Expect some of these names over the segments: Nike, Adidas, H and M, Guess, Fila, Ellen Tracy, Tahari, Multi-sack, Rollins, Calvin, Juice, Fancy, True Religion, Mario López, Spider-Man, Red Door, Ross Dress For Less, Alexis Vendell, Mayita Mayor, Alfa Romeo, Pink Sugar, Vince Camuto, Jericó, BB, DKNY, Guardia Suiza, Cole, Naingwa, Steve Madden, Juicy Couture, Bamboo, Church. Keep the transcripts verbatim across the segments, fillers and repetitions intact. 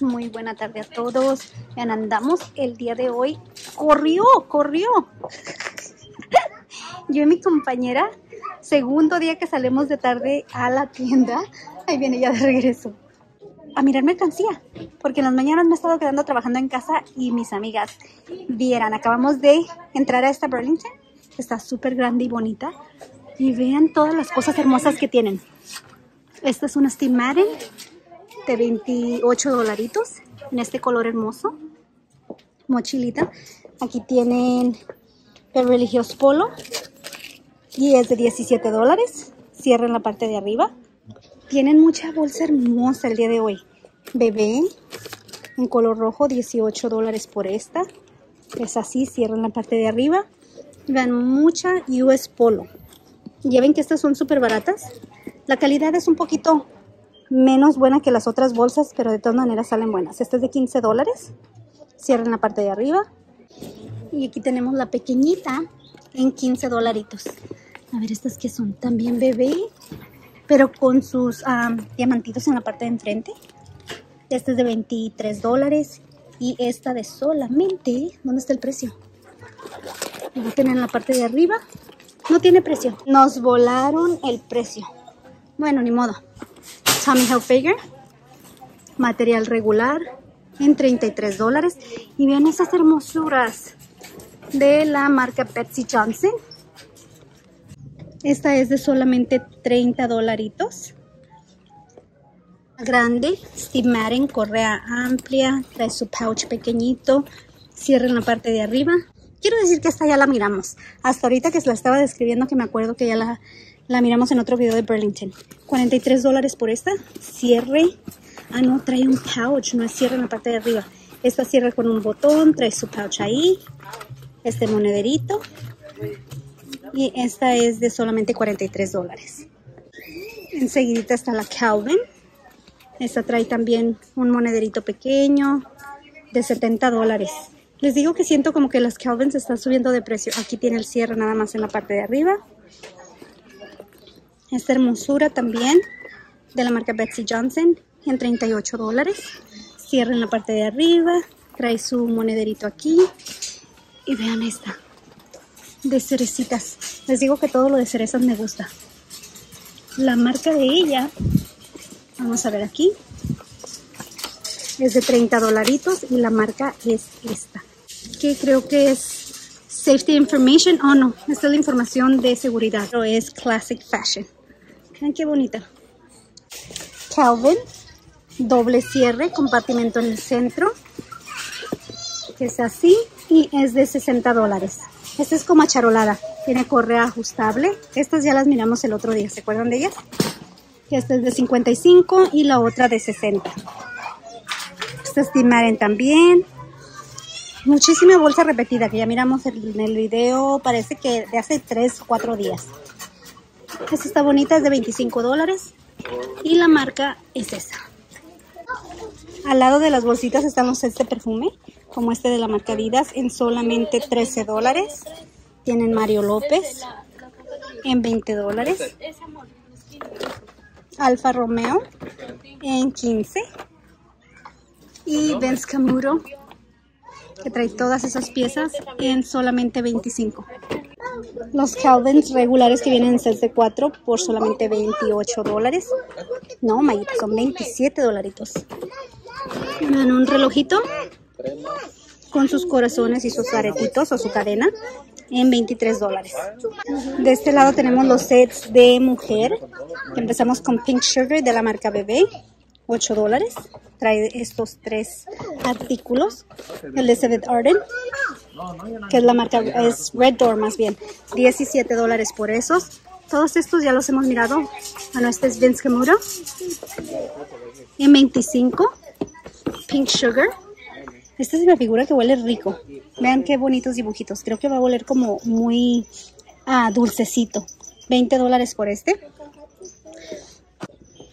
días, muy buena tarde a todos. Vean, andamos el día de hoy. Corrió, corrió. Yo y mi compañera, segundo día que salimos de tarde a la tienda. Ahí viene ya de regreso. A mirar mercancía, porque en las mañanas me he estado quedando trabajando en casa y mis amigas vieran. Acabamos de entrar a esta Burlington, que está súper grande y bonita. Y vean todas las cosas hermosas que tienen. Esta es una Steve Madden de veintiocho dolaritos en este color hermoso. Mochilita. Aquí tienen el U S Polo y es de diecisiete dólares. Cierra en la parte de arriba. Tienen mucha bolsa hermosa el día de hoy. Bebé, en color rojo, dieciocho dólares por esta. Es así, cierran la parte de arriba. Vean, mucha U S Polo. Ya ven que estas son súper baratas. La calidad es un poquito menos buena que las otras bolsas, pero de todas maneras salen buenas. Esta es de quince dólares. Cierran la parte de arriba. Y aquí tenemos la pequeñita en quince dolaritos. A ver, estas que son también bebé, pero con sus um, diamantitos en la parte de enfrente. Esta es de veintitrés dólares y esta de solamente, ¿dónde está el precio? Lo tienen en la parte de arriba. No tiene precio. Nos volaron el precio. Bueno, ni modo. Tommy Hilfiger, material regular en treinta y tres dólares. Y vean esas hermosuras de la marca Betsey Johnson. Esta es de solamente treinta dolaritos. Grande, Steve Madden, correa amplia, trae su pouch pequeñito, cierra en la parte de arriba. Quiero decir que esta ya la miramos. Hasta ahorita que la estaba describiendo, que me acuerdo que ya la, la miramos en otro video de Burlington. cuarenta y tres dólares por esta. Cierre. Ah, no, trae un pouch, no es cierre en la parte de arriba. Esta cierra con un botón, trae su pouch ahí. Este monederito. Y esta es de solamente cuarenta y tres dólares. Enseguidita está la Calvin. Esta trae también un monederito pequeño de setenta dólares. Les digo que siento como que las Calvin se están subiendo de precio. Aquí tiene el cierre nada más en la parte de arriba. Esta hermosura también de la marca Betsey Johnson en treinta y ocho dólares. Cierre en la parte de arriba. Trae su monederito aquí. Y vean esta. De cerecitas. Les digo que todo lo de cerezas me gusta. La marca de ella, vamos a ver aquí, es de treinta dolaritos y la marca es esta, que creo que es Safety Information. Oh no, esta es la información de seguridad, pero es Classic Fashion. Vean qué bonita. Calvin, doble cierre, compartimento en el centro, que es así y es de sesenta dólares. Esta es como acharolada, tiene correa ajustable. Estas ya las miramos el otro día, ¿se acuerdan de ellas? Esta es de cincuenta y cinco y la otra de sesenta. Esta es Steve Madden también. Muchísima bolsa repetida que ya miramos en el video, parece que de hace tres o cuatro días. Esta está bonita, es de veinticinco dólares y la marca es esa. Al lado de las bolsitas estamos este perfume, como este de la marca Adidas, en solamente trece dólares. Tienen Mario López en veinte dólares. Alfa Romeo en quince. Y Vince Camuto, que trae todas esas piezas, en solamente veinticinco. Los Calvins regulares que vienen en sets de cuatro por solamente veintiocho dólares. No, Mayita, son veintisiete dolaritos. Vean un relojito con sus corazones y sus aretitos o su cadena en veintitrés dólares. De este lado tenemos los sets de mujer. Empezamos con Pink Sugar de la marca B B, ocho dólares. Trae estos tres artículos. Elizabeth Arden, que es la marca, es Red Door más bien, diecisiete dólares por esos. Todos estos ya los hemos mirado. Bueno, este es Vince Camuto en veinticinco. Pink Sugar. Esta es una figura que huele rico. Vean qué bonitos dibujitos. Creo que va a oler como muy ah, dulcecito. veinte dólares por este.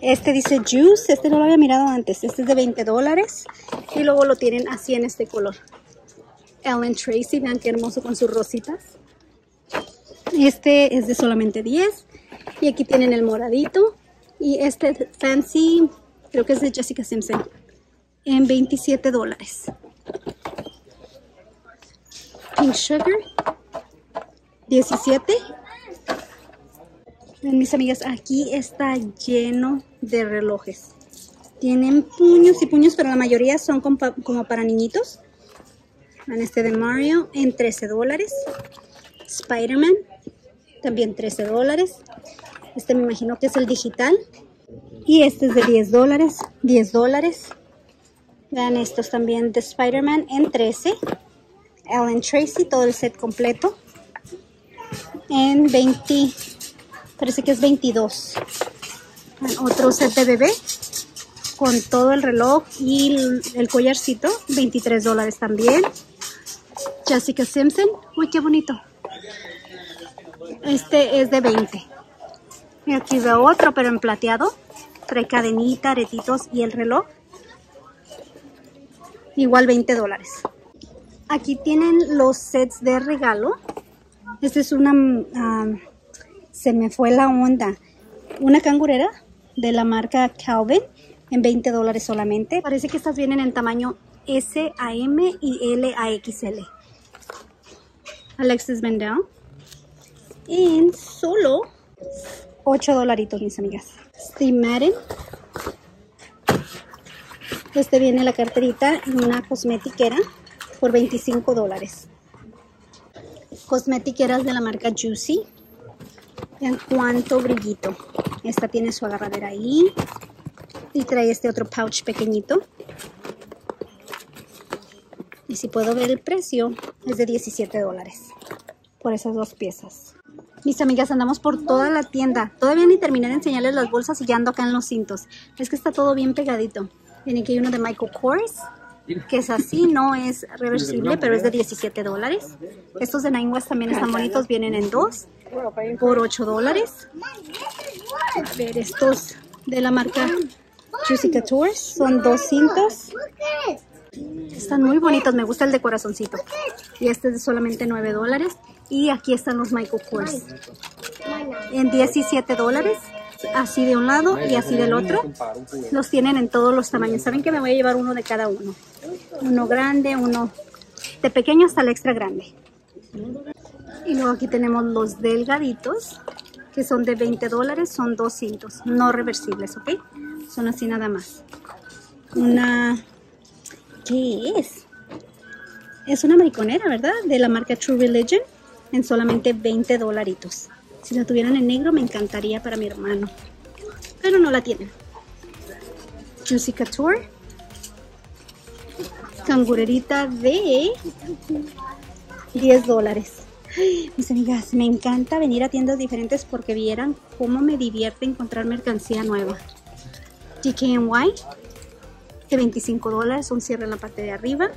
Este dice Juice. Este no lo había mirado antes. Este es de veinte dólares. Y luego lo tienen así en este color. Ellen Tracy. Vean qué hermoso con sus rositas. Este es de solamente diez. Y aquí tienen el moradito. Y este Fancy. Creo que es de Jessica Simpson. en veintisiete dólares. Pink Sugar, diecisiete. Mis amigas, aquí está lleno de relojes. Tienen puños y puños, pero la mayoría son como para niñitos. Este de Mario en trece dólares. Spider-Man también trece dólares. Este me imagino que es el digital. Y este es de diez dólares. diez dólares. Vean estos también de Spider-Man en trece. Ellen Tracy, todo el set completo. En veinte. Parece que es veintidós. Otro set de bebé. Con todo el reloj y el collarcito. veintitrés dólares también. Jessica Simpson. Uy, qué bonito. Este es de veinte. Y aquí veo otro, pero en plateado. Trae cadenita, aretitos y el reloj. Igual veinte dólares. Aquí tienen los sets de regalo. Esta es una... Um, se me fue la onda. Una cangurera de la marca Calvin. En veinte dólares solamente. Parece que estas vienen en tamaño S a M y L a X L. Alexis Vendell. En solo ocho dolaritos, mis amigas. Steve Madden. Este viene la carterita y una cosmetiquera por veinticinco dólares. Cosmetiqueras de la marca Juicy. Vean cuánto brillito. Esta tiene su agarradera ahí. Y trae este otro pouch pequeñito. Y si puedo ver el precio, es de diecisiete dólares por esas dos piezas. Mis amigas, andamos por toda la tienda. Todavía ni terminé de enseñarles las bolsas y ya ando acá en los cintos. Es que está todo bien pegadito. Miren que hay uno de Michael Kors, que es así, no es reversible, pero es de diecisiete dólares. Estos de Naingwa también están bonitos, vienen en dos por ocho dólares. A ver, estos de la marca Juicy Couture, son dos cintos. Están muy bonitos, me gusta el de corazoncito. Y este es de solamente nueve dólares. Y aquí están los Michael Kors en diecisiete dólares. Así de un lado y así del otro. Los tienen en todos los tamaños. Saben que me voy a llevar uno de cada uno. Uno grande, uno de pequeño hasta el extra grande. Y luego aquí tenemos los delgaditos, que son de veinte dólares, son dos cintos, no reversibles, ¿ok? Son así nada más. Una... ¿Qué es? Es una mariconera, ¿verdad? De la marca True Religion, en solamente veinte dolaritos. Si la tuvieran en negro me encantaría para mi hermano, pero no la tienen. Juicy Couture. Cangurerita de diez dólares. Mis amigas, me encanta venir a tiendas diferentes porque vieran cómo me divierte encontrar mercancía nueva. D K N Y de veinticinco dólares, un cierre en la parte de arriba.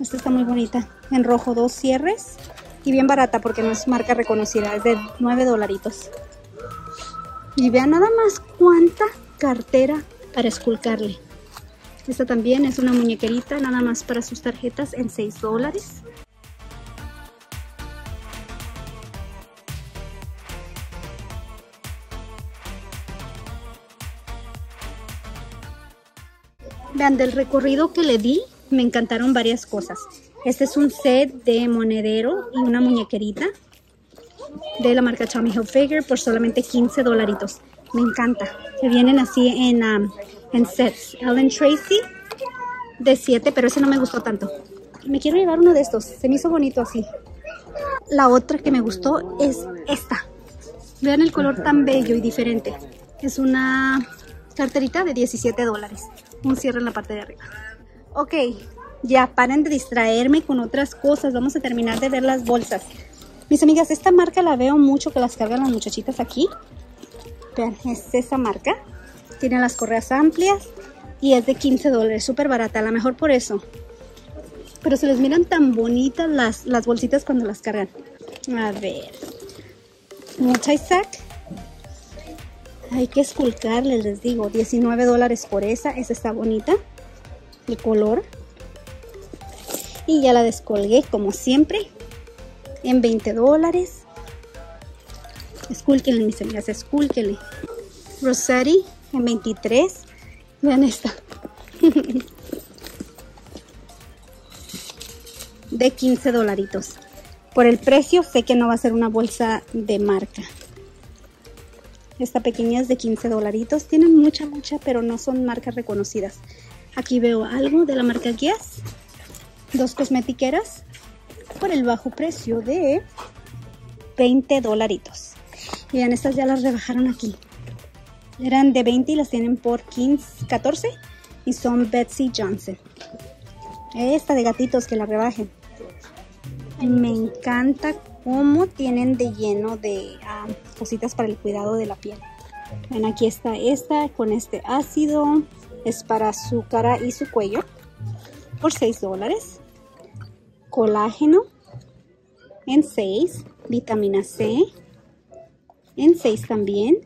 Esta está muy bonita, en rojo, dos cierres y bien barata porque no es marca reconocida, es de nueve dolaritos. Y vean nada más cuánta cartera para esculcarle. Esta también es una muñequerita nada más para sus tarjetas en seis dólares. Vean, del recorrido que le di, me encantaron varias cosas. Este es un set de monedero y una muñequerita de la marca Tommy Hilfiger por solamente quince dolaritos. Me encanta. Se vienen así en, um, en sets. Ellen Tracy de siete, pero ese no me gustó tanto. Me quiero llevar uno de estos. Se me hizo bonito así. La otra que me gustó es esta. Vean el color tan bello y diferente. Es una carterita de diecisiete dólares. Un cierre en la parte de arriba. Ok, ya paren de distraerme con otras cosas. Vamos a terminar de ver las bolsas. Mis amigas, esta marca la veo mucho que las cargan las muchachitas aquí. Vean, es esa marca. Tiene las correas amplias y es de quince dólares. Súper barata, a lo mejor por eso. Pero se les miran tan bonitas las, las bolsitas cuando las cargan. A ver. Multi-sack. Hay que esculcarles, les digo. diecinueve dólares por esa. Esa está bonita. El color. Y ya la descolgué, como siempre. En veinte dólares. Esculquenle, mis amigas. Esculquenle. Rossetti en veintitrés. Vean esta. de quince dolaritos. Por el precio sé que no va a ser una bolsa de marca. Esta pequeña es de quince dolaritos. Tienen mucha, mucha, pero no son marcas reconocidas. Aquí veo algo de la marca Guess. Dos cosmetiqueras por el bajo precio de veinte dolaritos. Vean, estas ya las rebajaron aquí. Eran de veinte y las tienen por quince, catorce. Y son Betsey Johnson. Esta de gatitos, que la rebajen. Me encanta cómo tienen de lleno de um, cositas para el cuidado de la piel. Ven, aquí está esta con este ácido. Es para su cara y su cuello. Por seis dólares. Colágeno. En seis. Vitamina C. En seis también.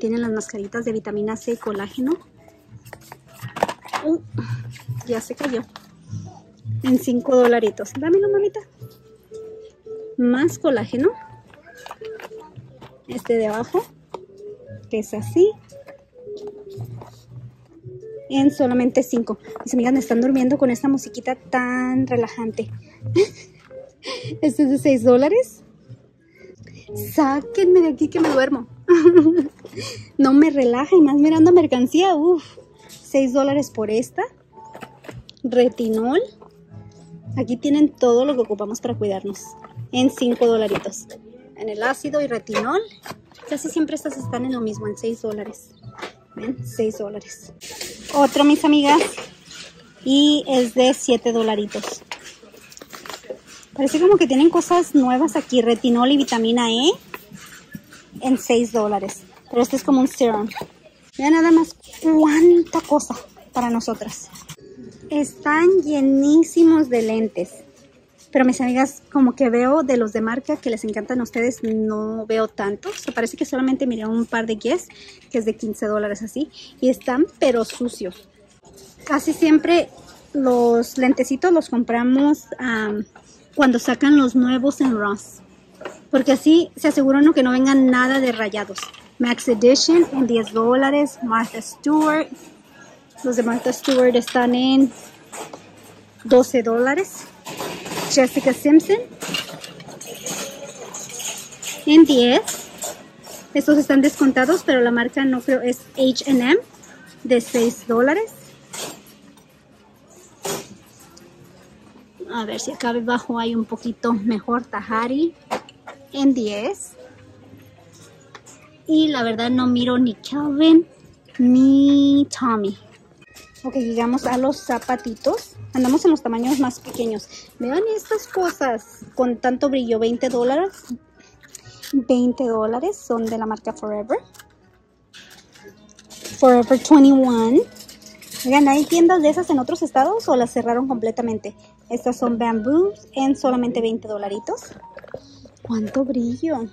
Tienen las mascaritas de vitamina C y colágeno. Uh, ya se cayó. En cinco dolaritos. Dámelo, mamita. Más colágeno. Este de abajo, que es así. En solamente cinco. Mis amigas me están durmiendo con esta musiquita tan relajante. Este es de seis dólares. Sáquenme de aquí que me duermo. No me relaja y más mirando mercancía. Uff. seis dólares por esta. Retinol. Aquí tienen todo lo que ocupamos para cuidarnos. En cinco dolaritos. En el ácido y retinol. Casi siempre estas están en lo mismo. En seis dólares. ¿Ven? seis dólares. Otro, mis amigas. Y es de siete dolaritos. Parece como que tienen cosas nuevas aquí. Retinol y vitamina E. En seis dólares. Pero este es como un serum. Vean nada más cuánta cosa para nosotras. Están llenísimos de lentes. Pero mis amigas, como que veo de los de marca que les encantan a ustedes, no veo tanto. O sea, parece que solamente miré un par de Guess, que es de quince dólares así. Y están pero sucios. Casi siempre los lentecitos los compramos um, cuando sacan los nuevos en Ross. Porque así se asegura uno que no vengan nada de rayados. Max Edition en diez dólares. Martha Stewart. Los de Martha Stewart están en doce dólares. Jessica Simpson en diez. Estos están descontados, pero la marca no creo, es H and M de seis dólares. A ver si acá abajo hay un poquito mejor. Tahari en diez. Y la verdad no miro ni Calvin ni Tommy. Ok, llegamos a los zapatitos. Andamos en los tamaños más pequeños. Vean estas cosas con tanto brillo. veinte dólares. veinte dólares son de la marca Forever. Forever veintiuno. Oigan, ¿hay tiendas de esas en otros estados o las cerraron completamente? Estas son bamboo en solamente veinte dolaritos. ¿Cuánto brillo?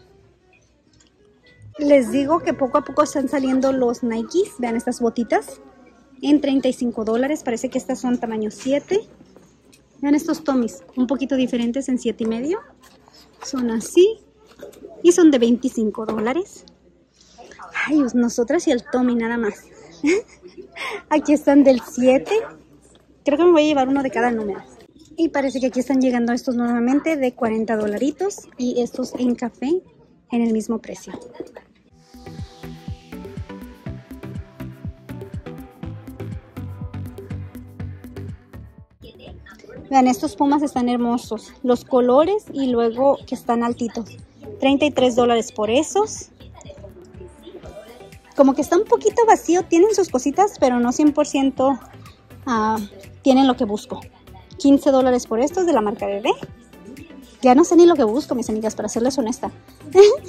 Les digo que poco a poco están saliendo los Nikes. Vean estas botitas. En treinta y cinco dólares. Parece que estas son tamaño siete. Vean estos Tommys. Un poquito diferentes en siete y medio. Son así. Y son de veinticinco dólares. Ay, nosotras y el Tommy nada más. Aquí están del siete. Creo que me voy a llevar uno de cada número. Y parece que aquí están llegando estos nuevamente de cuarenta dolaritos. Y estos en café en el mismo precio. Vean, estos pumas están hermosos. Los colores y luego que están altitos. treinta y tres dólares por esos. Como que está un poquito vacío. Tienen sus cositas, pero no cien por ciento uh, tienen lo que busco. quince dólares por estos de la marca B B. Ya no sé ni lo que busco, mis amigas, para serles honesta.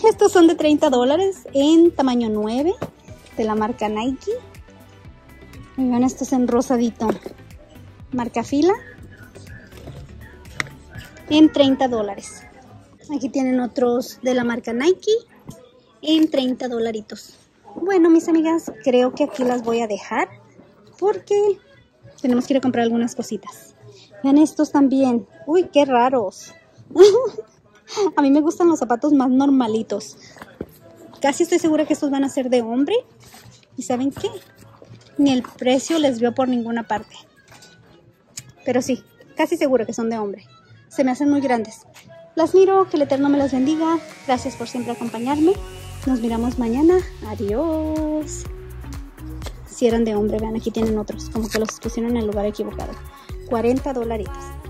Estos son de treinta dólares en tamaño nueve de la marca Nike. Vean, estos en rosadito. Marca Fila. En treinta dólares. Aquí tienen otros de la marca Nike en treinta dolaritos. Bueno, mis amigas, creo que aquí las voy a dejar porque tenemos que ir a comprar algunas cositas. Vean estos también. Uy, qué raros. A mí me gustan los zapatos más normalitos. Casi estoy segura que estos van a ser de hombre. ¿Y saben qué? Ni el precio les veo por ninguna parte. Pero sí, casi seguro que son de hombre. se me hacen muy grandes. Las miro, que el Eterno me los bendiga. Gracias por siempre acompañarme. Nos miramos mañana. Adiós. Si eran de hombre, vean, aquí tienen otros. Como que los pusieron en el lugar equivocado. cuarenta dolaritos.